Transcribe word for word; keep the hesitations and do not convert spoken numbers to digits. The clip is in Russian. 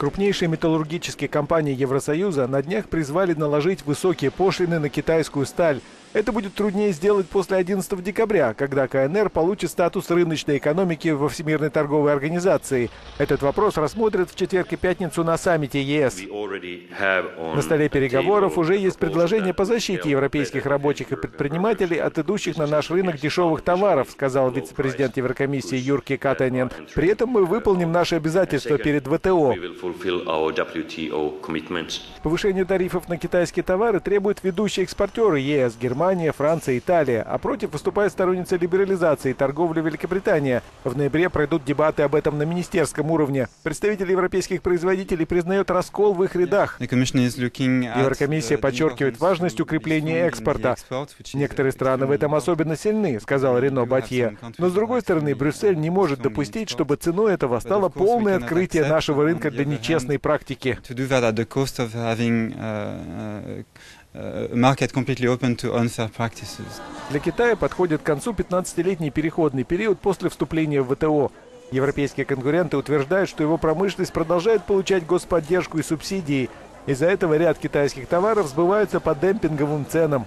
Крупнейшие металлургические компании Евросоюза на днях призвали наложить высокие пошлины на китайскую сталь. Это будет труднее сделать после одиннадцатого декабря, когда ка эн эр получит статус рыночной экономики во Всемирной торговой организации. Этот вопрос рассмотрят в четверг и пятницу на саммите е эс. На столе переговоров уже есть предложение по защите европейских рабочих и предпринимателей от идущих на наш рынок дешевых товаров, сказал вице-президент Еврокомиссии Юрки Катенен. При этом мы выполним наши обязательства перед вэ тэ о. Повышение тарифов на китайские товары требуют ведущие экспортеры е эс – Германия, Франция, Италия. А против выступает сторонница либерализации торговли Великобритания. В ноябре пройдут дебаты об этом на министерском уровне. Представители европейских производителей признают раскол в их рядах. Еврокомиссия подчеркивает важность укрепления экспорта. Некоторые страны в этом особенно сильны, сказал Рено Батье. Но с другой стороны, Брюссель не может допустить, чтобы ценой этого стало полное открытие нашего рынка для нечестной практики. Для Китая подходит к концу пятнадцатилетний переходный период после вступления в вэ тэ о. Европейские конкуренты утверждают, что его промышленность продолжает получать господдержку и субсидии. Из-за этого ряд китайских товаров сбываются по демпинговым ценам.